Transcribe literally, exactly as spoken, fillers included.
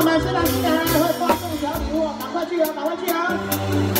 朋友们，圣诞新年还会发送小礼物，赶快去啊，赶快去啊！